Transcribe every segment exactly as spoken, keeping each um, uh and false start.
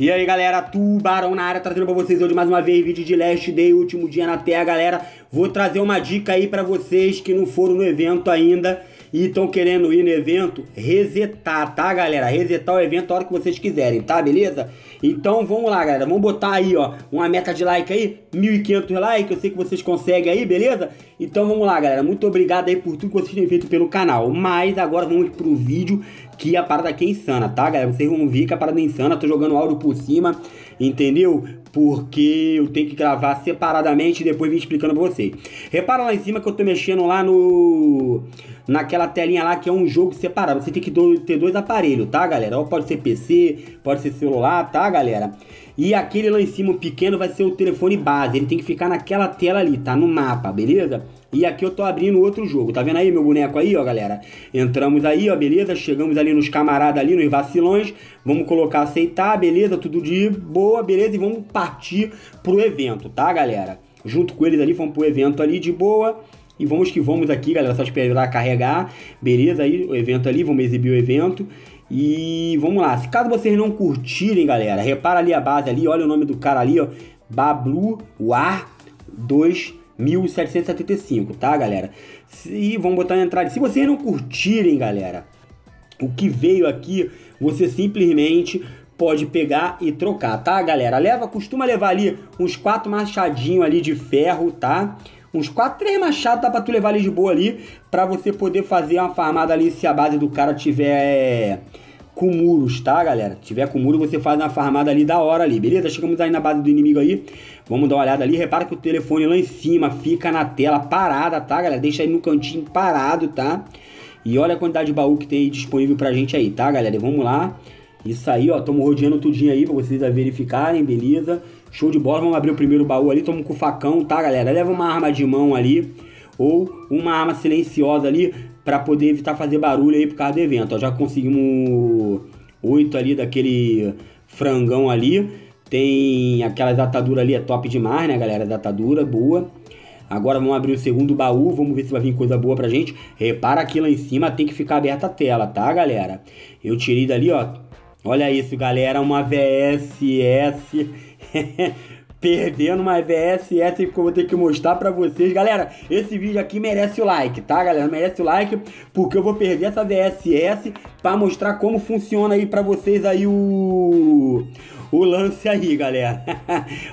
E aí galera, Tubarão na área, trazendo pra vocês hoje mais uma vez vídeo de Last Day, último dia na Terra, galera. Vou trazer uma dica aí pra vocês que não foram no evento ainda e estão querendo ir no evento, resetar, tá galera? Resetar o evento a hora que vocês quiserem, tá? Beleza? Então vamos lá galera, vamos botar aí ó, uma meta de like aí, mil e quinhentos likes, eu sei que vocês conseguem aí, beleza? Então vamos lá galera, muito obrigado aí por tudo que vocês têm feito pelo canal. Mas agora vamos pro vídeo, que a parada aqui é insana, tá galera? Vocês vão ver que a parada é insana, tô jogando áudio por cima, entendeu? Porque eu tenho que gravar separadamente e depois vir explicando pra vocês. Repara lá em cima que eu tô mexendo lá no... naquela telinha lá que é um jogo separado. Você tem que do... ter dois aparelhos, tá, galera? Ou pode ser P C, pode ser celular, tá, galera? E aquele lá em cima, o pequeno, vai ser o telefone base. Ele tem que ficar naquela tela ali, tá? No mapa, beleza? E aqui eu tô abrindo outro jogo, tá vendo aí meu boneco aí, ó, galera? Entramos aí, ó, beleza? Chegamos ali nos camaradas ali, nos vacilões. Vamos colocar aceitar, beleza? Tudo de boa, beleza? E vamos partir pro evento, tá, galera? Junto com eles ali, vamos pro evento ali de boa. E vamos que vamos aqui, galera, só esperar carregar, beleza? Aí o evento ali, vamos exibir o evento. E vamos lá, se caso vocês não curtirem, galera, repara ali a base ali, olha o nome do cara ali, ó. Bablu War dois mil setecentos e setenta e cinco, tá, galera? E vamos botar na entrada. Se vocês não curtirem, galera, o que veio aqui, você simplesmente pode pegar e trocar, tá, galera? Leva, costuma levar ali uns quatro machadinhos ali de ferro, tá? Uns quatro, três machados dá pra tu levar ali de boa ali, pra você poder fazer uma farmada ali se a base do cara tiver com muros, tá, galera? Se tiver com muro, você faz uma farmada ali da hora ali, beleza? Chegamos aí na base do inimigo aí, vamos dar uma olhada ali. Repara que o telefone lá em cima fica na tela parada, tá, galera? Deixa aí no cantinho parado, tá? E olha a quantidade de baú que tem aí disponível pra gente aí, tá, galera? E vamos lá. Isso aí, ó, estamos rodeando tudinho aí pra vocês verificarem, beleza? Show de bola, vamos abrir o primeiro baú ali, estamos com o facão, tá, galera? Leva uma arma de mão ali, ou uma arma silenciosa ali, pra poder evitar fazer barulho aí por causa do evento, ó. Já conseguimos oito ali daquele frangão ali. Tem aquelas ataduras ali, é top demais, né, galera? As ataduras, boa. Agora vamos abrir o segundo baú, vamos ver se vai vir coisa boa pra gente. Repara que lá em cima tem que ficar aberta a tela, tá, galera? Eu tirei dali, ó. Olha isso, galera, uma V S S... Perdendo uma V S S que eu vou ter que mostrar pra vocês. Galera, esse vídeo aqui merece o like, tá, galera? Merece o like, porque eu vou perder essa V S S pra mostrar como funciona aí pra vocês aí o... o lance aí, galera.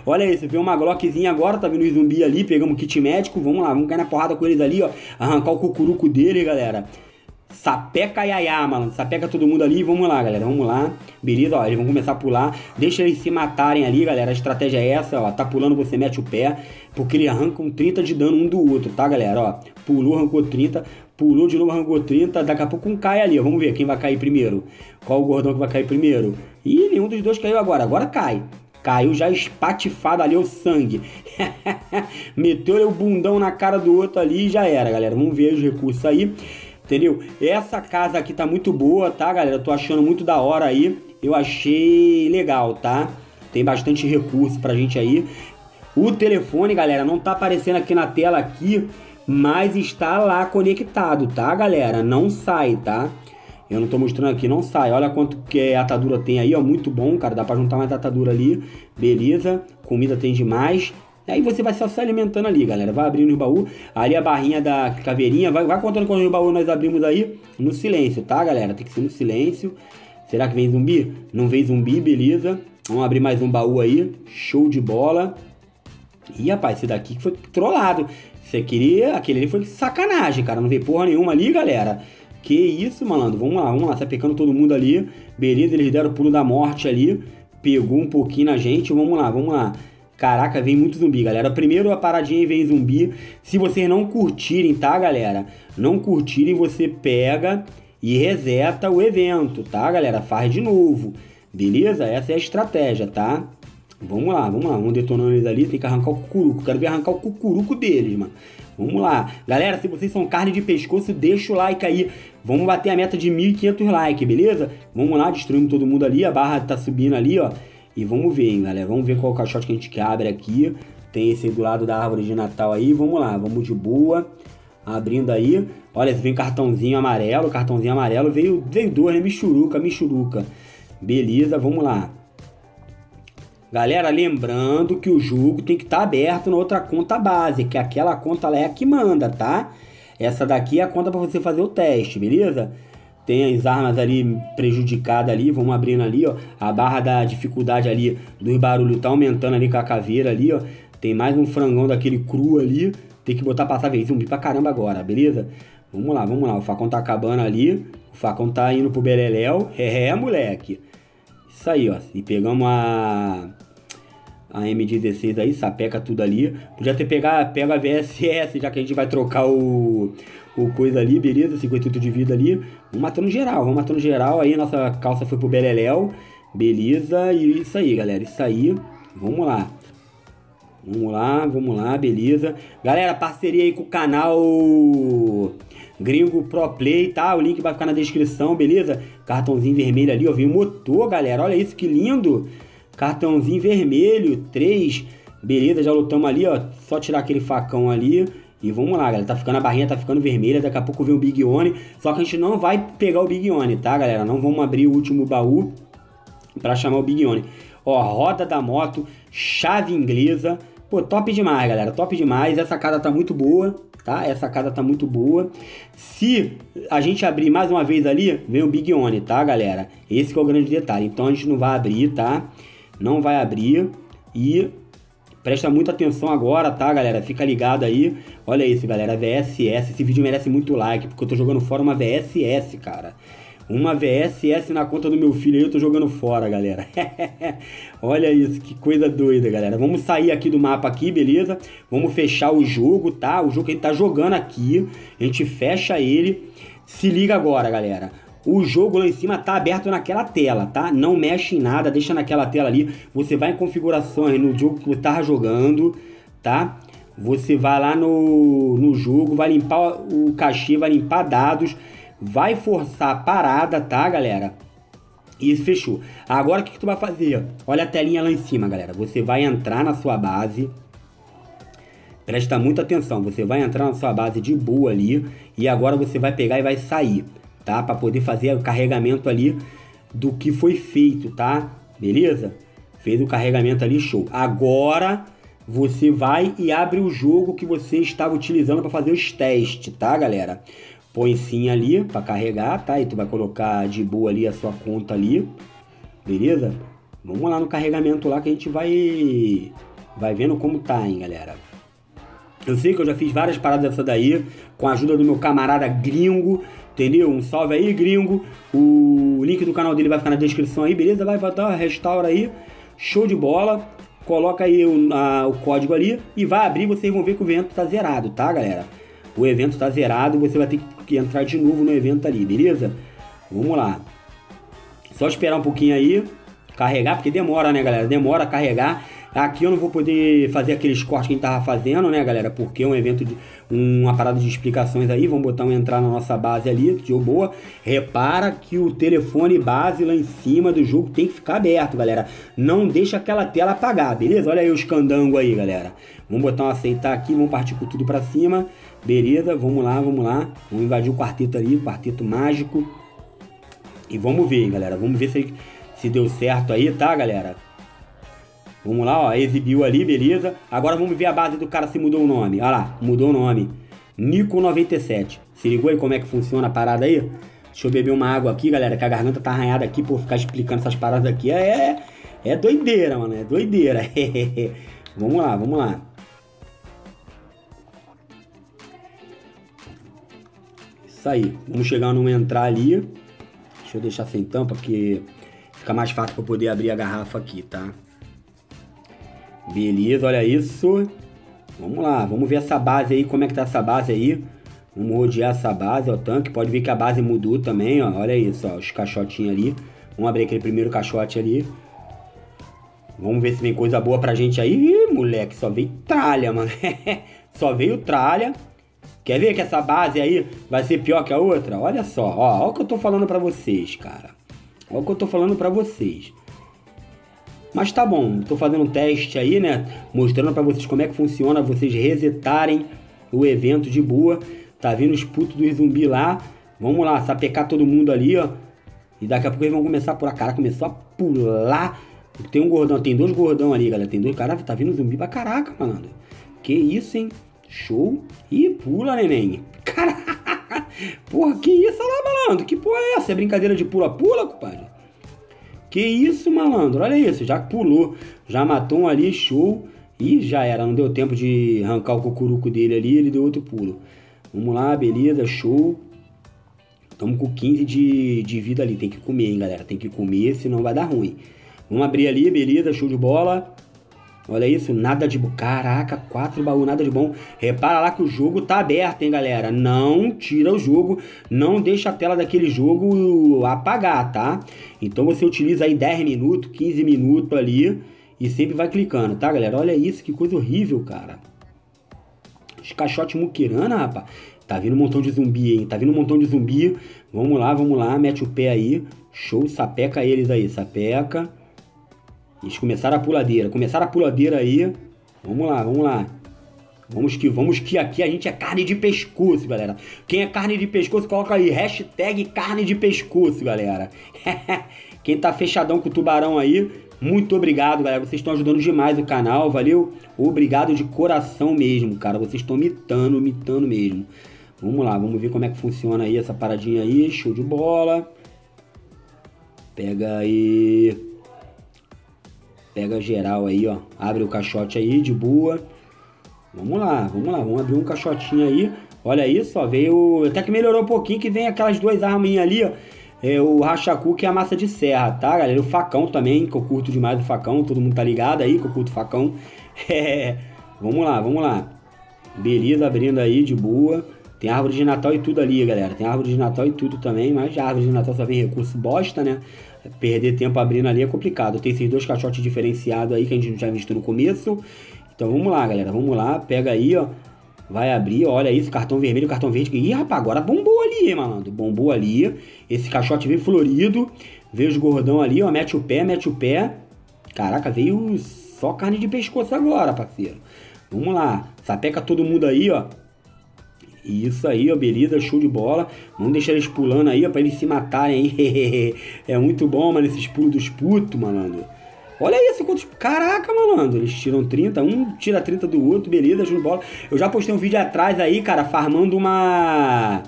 Olha isso, veio uma glockzinha agora, tá vendo os zumbi ali, pegamos kit médico. Vamos lá, vamos cair na porrada com eles ali, ó. Arrancar o cucuruco dele, galera. Sapeca iaiá, mano. Sapeca todo mundo ali. Vamos lá, galera. Vamos lá. Beleza, ó. Eles vão começar a pular. Deixa eles se matarem ali, galera. A estratégia é essa, ó. Tá pulando, você mete o pé. Porque eles arrancam trinta de dano um do outro, tá, galera? Ó. Pulou, arrancou trinta. Pulou de novo, arrancou trinta. Daqui a pouco um cai ali. Vamos ver quem vai cair primeiro. Qual o gordão que vai cair primeiro? Ih, nenhum dos dois caiu agora. Agora cai. Caiu já espatifado ali o sangue. Meteu o bundão na cara do outro ali e já era, galera. Vamos ver os recursos aí. Entendeu? Essa casa aqui tá muito boa, tá, galera? Eu tô achando muito da hora aí. Eu achei legal, tá? Tem bastante recurso pra gente aí. O telefone, galera, não tá aparecendo aqui na tela aqui, mas está lá conectado, tá, galera? Não sai, tá? Eu não tô mostrando aqui, não sai. Olha quanto que atadura tem aí, ó. Muito bom, cara. Dá pra juntar mais atadura ali. Beleza. Comida tem demais. Aí você vai só se alimentando ali, galera. Vai abrindo o baú. Ali a barrinha da caveirinha. Vai, vai contando quantos baús nós abrimos aí. No silêncio, tá, galera? Tem que ser no silêncio. Será que vem zumbi? Não vem zumbi, beleza. Vamos abrir mais um baú aí. Show de bola. Ih, rapaz, esse daqui foi trollado. Você queria... Aquele ali foi sacanagem, cara. Não veio porra nenhuma ali, galera. Que isso, malandro. Vamos lá, vamos lá. Sapecando todo mundo ali. Beleza, eles deram o pulo da morte ali. Pegou um pouquinho na gente. Vamos lá, vamos lá. Caraca, vem muito zumbi, galera. Primeiro a paradinha e vem zumbi. Se vocês não curtirem, tá, galera? Não curtirem, você pega e reseta o evento, tá, galera? Faz de novo, beleza? Essa é a estratégia, tá? Vamos lá, vamos lá. Vamos detonando eles ali. Tem que arrancar o cucuruco. Quero ver arrancar o cucuruco deles, mano. Vamos lá. Galera, se vocês são carne de pescoço, deixa o like aí. Vamos bater a meta de mil e quinhentos likes, beleza? Vamos lá, destruindo todo mundo ali. A barra tá subindo ali, ó. E vamos ver, hein, galera. Vamos ver qual o caixote que a gente abre aqui. Tem esse do lado da árvore de Natal aí. Vamos lá, vamos de boa. Abrindo aí. Olha, vem cartãozinho amarelo. Cartãozinho amarelo. Veio, veio dois, né? Michuruca, michuruca. Beleza, vamos lá. Galera, lembrando que o jogo tem que estar tá aberto na outra conta base, que aquela conta lá é a que manda, tá? Essa daqui é a conta para você fazer o teste, beleza? Tem as armas ali prejudicadas ali, vamos abrindo ali, ó. A barra da dificuldade ali dos barulhos tá aumentando ali com a caveira ali, ó. Tem mais um frangão daquele cru ali, tem que botar passar vez zumbi pra caramba agora, beleza? Vamos lá, vamos lá, o facão tá acabando ali, o facão tá indo pro beleléu, é, é moleque. Isso aí, ó, e pegamos a... a M dezesseis aí, sapeca tudo ali. Podia ter pegado, pega a V S S, já que a gente vai trocar o, o coisa ali, beleza? cinquenta e oito de vida ali. Vamos matando geral, vamos matando geral. Aí nossa calça foi pro beleléu, beleza? E isso aí, galera, isso aí. Vamos lá. Vamos lá, vamos lá, beleza? Galera, parceria aí com o canal Gringo Pro Play, tá? O link vai ficar na descrição, beleza? Cartãozinho vermelho ali, ó, veio o motor, galera. Olha isso, que lindo! Cartãozinho vermelho, três. Beleza, já lutamos ali, ó. Só tirar aquele facão ali. E vamos lá, galera. Tá ficando a barrinha, tá ficando vermelha. Daqui a pouco vem o Big One. Só que a gente não vai pegar o Big One, tá, galera? Não vamos abrir o último baú pra chamar o Big One. Ó, roda da moto, chave inglesa. Pô, top demais, galera. Top demais. Essa casa tá muito boa, tá? Essa casa tá muito boa. Se a gente abrir mais uma vez ali, vem o Big One, tá, galera? Esse que é o grande detalhe. Então a gente não vai abrir, tá? Não vai abrir e presta muita atenção agora, tá, galera? Fica ligado aí. Olha isso, galera, V S S. Esse vídeo merece muito like, porque eu tô jogando fora uma V S S, cara. Uma V S S na conta do meu filho aí, eu tô jogando fora, galera. Olha isso, que coisa doida, galera. Vamos sair aqui do mapa aqui, beleza? Vamos fechar o jogo, tá? O jogo que a gente tá jogando aqui, a gente fecha ele. Se liga agora, galera. O jogo lá em cima tá aberto naquela tela, tá? Não mexe em nada, deixa naquela tela ali. Você vai em configurações no jogo que você tava jogando, tá? Você vai lá no, no jogo, vai limpar o cachê, vai limpar dados, vai forçar a parada, tá, galera? Isso, fechou. Agora o que, que tu vai fazer? Olha a telinha lá em cima, galera. Você vai entrar na sua base... Presta muita atenção. Você vai entrar na sua base de boa ali. E agora você vai pegar e vai sair, tá? Para poder fazer o carregamento ali do que foi feito, tá? Beleza? Fez o carregamento ali, show. Agora você vai e abre o jogo que você estava utilizando para fazer os testes, tá, galera? Põe sim ali para carregar, tá? E tu vai colocar de boa ali a sua conta ali, beleza? Vamos lá no carregamento lá que a gente vai, vai vendo como tá, hein, galera? Eu sei que eu já fiz várias paradas dessa daí, com a ajuda do meu camarada Gringo, entendeu? Um salve aí, Gringo. O link do canal dele vai ficar na descrição aí, beleza? Vai botar, restaura aí, show de bola. Coloca aí o, a, o código ali e vai abrir, vocês vão ver que o evento tá zerado, tá, galera? O evento tá zerado, você vai ter que entrar de novo no evento ali, beleza? Vamos lá. Só esperar um pouquinho aí, carregar, porque demora, né, galera? Demora a carregar. Aqui eu não vou poder fazer aqueles cortes que a gente tava fazendo, né, galera? Porque é um evento, de uma parada de explicações aí. Vamos botar um entrar na nossa base ali, de boa. Repara que o telefone base lá em cima do jogo tem que ficar aberto, galera. Não deixa aquela tela apagar, beleza? Olha aí os candangos aí, galera. Vamos botar um aceitar aqui, vamos partir com tudo pra cima. Beleza, vamos lá, vamos lá. Vamos invadir o quarteto ali, o quarteto mágico. E vamos ver, galera. Vamos ver se, se deu certo aí, tá, galera? Vamos lá, ó, exibiu ali, beleza. Agora vamos ver a base do cara se mudou o nome. Olha lá, mudou o nome. Nico noventa e sete. Se ligou aí como é que funciona a parada aí? Deixa eu beber uma água aqui, galera, que a garganta tá arranhada aqui por ficar explicando essas paradas aqui. É, é, é doideira, mano, é doideira. Vamos lá, vamos lá. Isso aí, vamos chegar no entrar ali. Deixa eu deixar sem tampa, porque fica mais fácil pra eu poder abrir a garrafa aqui, tá? Beleza, olha isso. Vamos lá, vamos ver essa base aí, como é que tá essa base aí. Vamos rodear essa base, ó, o tanque. Pode ver que a base mudou também, ó. Olha isso, ó, os caixotinhos ali. Vamos abrir aquele primeiro caixote ali. Vamos ver se vem coisa boa pra gente aí. Ih, moleque, só veio tralha, mano. Só veio tralha. Quer ver que essa base aí vai ser pior que a outra? Olha só, ó, olha o que eu tô falando pra vocês, cara. Olha o que eu tô falando pra vocês. Mas tá bom, tô fazendo um teste aí, né? Mostrando pra vocês como é que funciona, vocês resetarem o evento de boa. Tá vindo os putos dos zumbi lá. Vamos lá, sapecar todo mundo ali, ó. E daqui a pouco eles vão começar a pular. Cara, começou a pular Tem um gordão, tem dois gordão ali, galera. Tem dois. Caraca, tá vindo zumbi pra caraca, malandro. Que isso, hein? Show. E pula, neném. Caraca. Porra, que isso? Olha lá, malandro. Que porra é essa? É brincadeira de pula-pula, compadre? Que isso, malandro. Olha isso. Já pulou. Já matou um ali. Show. E já era. Não deu tempo de arrancar o cucuruco dele ali. Ele deu outro pulo. Vamos lá, beleza. Show. Estamos com quinze de, de vida ali. Tem que comer, hein, galera. Tem que comer, senão vai dar ruim. Vamos abrir ali, beleza, show de bola. Olha isso, nada de bom. Caraca, quatro baús, nada de bom. Repara lá que o jogo tá aberto, hein, galera. Não tira o jogo. Não deixa a tela daquele jogo apagar, tá? Então você utiliza aí dez minutos, quinze minutos ali. E sempre vai clicando, tá, galera? Olha isso, que coisa horrível, cara. Os caixotes muquirana, rapaz. Tá vindo um montão de zumbi, hein? Tá vindo um montão de zumbi. Vamos lá, vamos lá, mete o pé aí. Show, sapeca eles aí, sapeca. Eles começaram a puladeira, começaram a puladeira aí. Vamos lá, vamos lá. Vamos que vamos que aqui a gente é carne de pescoço, galera. Quem é carne de pescoço, coloca aí, hashtag carne de pescoço, galera. Quem tá fechadão com o tubarão aí, muito obrigado, galera. Vocês estão ajudando demais o canal, valeu? Obrigado de coração mesmo, cara. Vocês estão mitando, mitando mesmo. Vamos lá, vamos ver como é que funciona aí essa paradinha aí. Show de bola. Pega aí... Pega geral aí, ó. Abre o caixote aí, de boa. Vamos lá, vamos lá. Vamos abrir um caixotinho aí. Olha isso, ó. Veio... Até que melhorou um pouquinho que vem aquelas duas arminhas ali, ó. É, o rachacu, que é a massa de serra, tá, galera? O facão também, que eu curto demais o facão. Todo mundo tá ligado aí que eu curto facão. É. Vamos lá, vamos lá. Beleza, abrindo aí, de boa. Tem árvore de Natal e tudo ali, galera. Tem árvore de Natal e tudo também, mas a árvore de Natal só vem recurso bosta, né? Perder tempo abrindo ali é complicado. Tem esses dois caixotes diferenciados aí que a gente já viu no começo. Então vamos lá, galera. Vamos lá. Pega aí, ó. Vai abrir. Olha isso. Cartão vermelho, cartão verde. Ih, rapaz, agora bombou ali, hein, malandro. Bombou ali. Esse caixote veio florido. Veio os gordão ali, ó. Mete o pé, mete o pé. Caraca, veio só carne de pescoço agora, parceiro. Vamos lá. Sapeca todo mundo aí, ó. Isso aí, ó, beleza, show de bola. Vamos deixar eles pulando aí, ó, pra eles se matarem aí. É muito bom, mano, esses pulos dos putos, malandro. Olha isso, quantos... Caraca, malandro, eles tiram trinta, um tira trinta do outro, beleza, show de bola. Eu já postei um vídeo atrás aí, cara, farmando uma...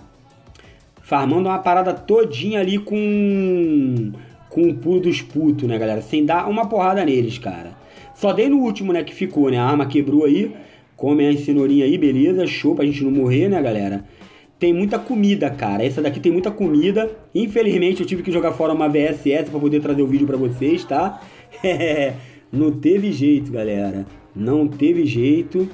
Farmando uma parada todinha ali com... Com o pulo dos putos, né, galera? Sem dar uma porrada neles, cara. Só dei no último, né, que ficou, né? A arma quebrou aí. Come as cenourinhas aí, beleza, show, pra gente não morrer, né, galera? Tem muita comida, cara, essa daqui tem muita comida. Infelizmente eu tive que jogar fora uma V S S pra poder trazer o vídeo pra vocês, tá? É, não teve jeito, galera, não teve jeito.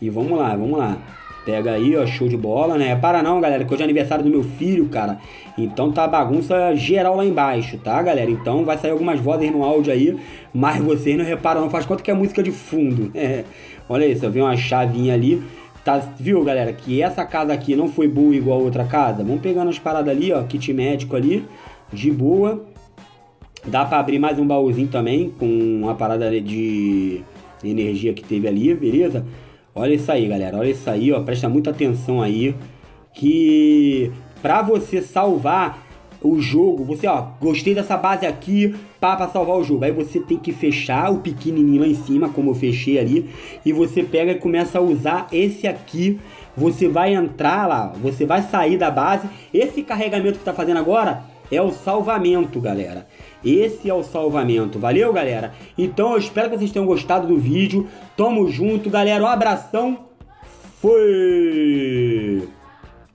E vamos lá, vamos lá. Pega aí, ó, show de bola, né? Para não, galera, que hoje é aniversário do meu filho, cara. Então tá bagunça geral lá embaixo, tá, galera? Então vai sair algumas vozes no áudio aí, mas vocês não reparam, não faz quanto que é música de fundo. É. Olha isso, eu vi uma chavinha ali. Tá, viu, galera, que essa casa aqui não foi boa igual a outra casa? Vamos pegando as paradas ali, ó, kit médico ali, de boa. Dá pra abrir mais um baúzinho também, com uma parada de energia que teve ali, beleza? Olha isso aí, galera, olha isso aí, ó, presta muita atenção aí, que pra você salvar o jogo, você, ó, gostei dessa base aqui, pá, pra salvar o jogo, aí você tem que fechar o pequenininho lá em cima, como eu fechei ali, e você pega e começa a usar esse aqui, você vai entrar lá, você vai sair da base, esse carregamento que tá fazendo agora é o salvamento, galera. Esse é o salvamento, valeu, galera? Então eu espero que vocês tenham gostado do vídeo. Tamo junto, galera, um abração. Fui!